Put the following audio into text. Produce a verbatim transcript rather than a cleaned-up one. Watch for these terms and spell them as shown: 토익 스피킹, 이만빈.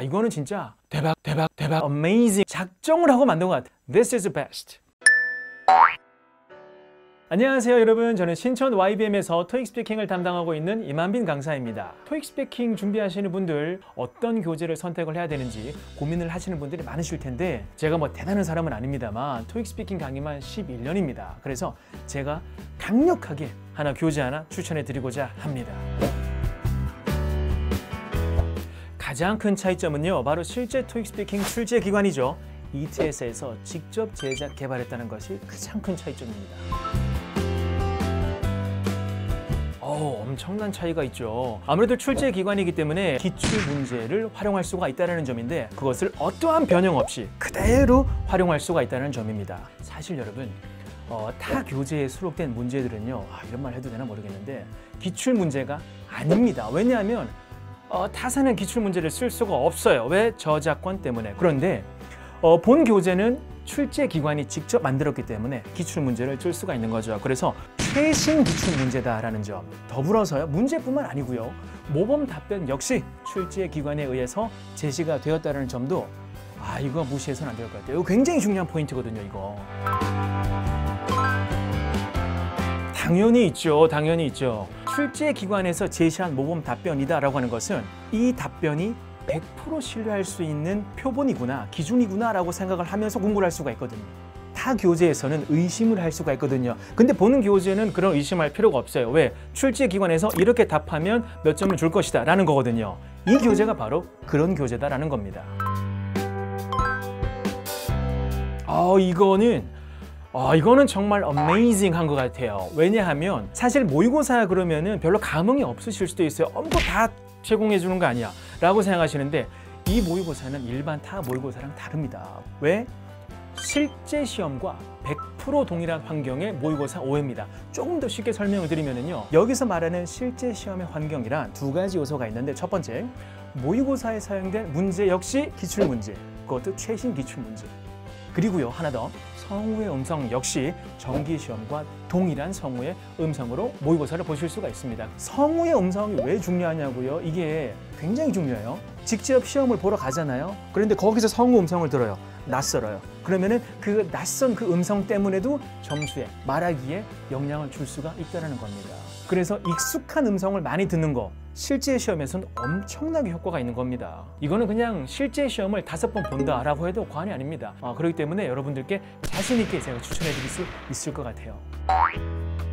야, 이거는 진짜 대박 대박 대박 amazing 작정을 하고 만든 것 같아. This is the best. 안녕하세요 여러분, 저는 신촌 와이비엠에서 토익 스피킹을 담당하고 있는 이만빈 강사입니다. 토익 스피킹 준비하시는 분들, 어떤 교재를 선택을 해야 되는지 고민을 하시는 분들이 많으실 텐데, 제가 뭐 대단한 사람은 아닙니다만 토익 스피킹 강의만 십일 년입니다 그래서 제가 강력하게 하나 교재 하나 추천해 드리고자 합니다. 가장 큰 차이점은요, 바로 실제 토익 스피킹 출제 기관이죠, 이티에스에서 직접 제작 개발했다는 것이 가장 큰 차이점입니다. 오, 엄청난 차이가 있죠. 아무래도 출제 기관이기 때문에 기출 문제를 활용할 수가 있다는 점인데, 그것을 어떠한 변형 없이 그대로 활용할 수가 있다는 점입니다. 사실 여러분, 어, 타 교재에 수록된 문제들은요, 아, 이런 말 해도 되나 모르겠는데 기출 문제가 아닙니다. 왜냐하면 어, 타사는 기출 문제를 쓸 수가 없어요. 왜? 저작권 때문에. 그런데 어, 본 교재는 출제 기관이 직접 만들었기 때문에 기출 문제를 쓸 수가 있는 거죠. 그래서 최신 기출 문제다라는 점, 더불어서요, 문제뿐만 아니고요, 모범 답변 역시 출제 기관에 의해서 제시가 되었다는 점도, 아, 이거 무시해서는 안 될 것 같아요. 이거 굉장히 중요한 포인트거든요, 이거. 당연히 있죠, 당연히 있죠. 출제 기관에서 제시한 모범 답변이다라고 하는 것은 이 답변이 백 퍼센트 신뢰할 수 있는 표본이구나, 기준이구나 라고 생각을 하면서 공부를 할 수가 있거든요. 타 교재에서는 의심을 할 수가 있거든요. 근데 보는 교재는 그런 의심할 필요가 없어요. 왜? 출제 기관에서 이렇게 답하면 몇 점을 줄 것이다 라는 거거든요. 이 교재가 바로 그런 교재다 라는 겁니다. 아, 이거는 아, 이거는 정말 어메이징한 것 같아요. 왜냐하면 사실 모의고사 그러면은 별로 감흥이 없으실 수도 있어요. 어머, 다 제공해 주는 거 아니야 라고 생각하시는데, 이 모의고사는 일반 타 모의고사랑 다릅니다. 왜? 실제 시험과 백 퍼센트 동일한 환경의 모의고사 오해입니다. 조금 더 쉽게 설명을 드리면요, 여기서 말하는 실제 시험의 환경이란 두 가지 요소가 있는데, 첫 번째, 모의고사에 사용된 문제 역시 기출문제, 그것도 최신 기출문제. 그리고요, 하나 더, 성우의 음성 역시 정기시험과 동일한 성우의 음성으로 모의고사를 보실 수가 있습니다. 성우의 음성이 왜 중요하냐고요? 이게 굉장히 중요해요. 직접 시험을 보러 가잖아요. 그런데 거기서 성우 음성을 들어요. 낯설어요. 그러면은 그 낯선 그 음성 때문에도 점수에, 말하기에 영향을 줄 수가 있다는 겁니다. 그래서 익숙한 음성을 많이 듣는 거, 실제 시험에서는 엄청나게 효과가 있는 겁니다. 이거는 그냥 실제 시험을 다섯 번 본다라고 해도 과언이 아닙니다. 아, 그렇기 때문에 여러분들께 자신 있게 제가 추천해 드릴 수 있을 것 같아요.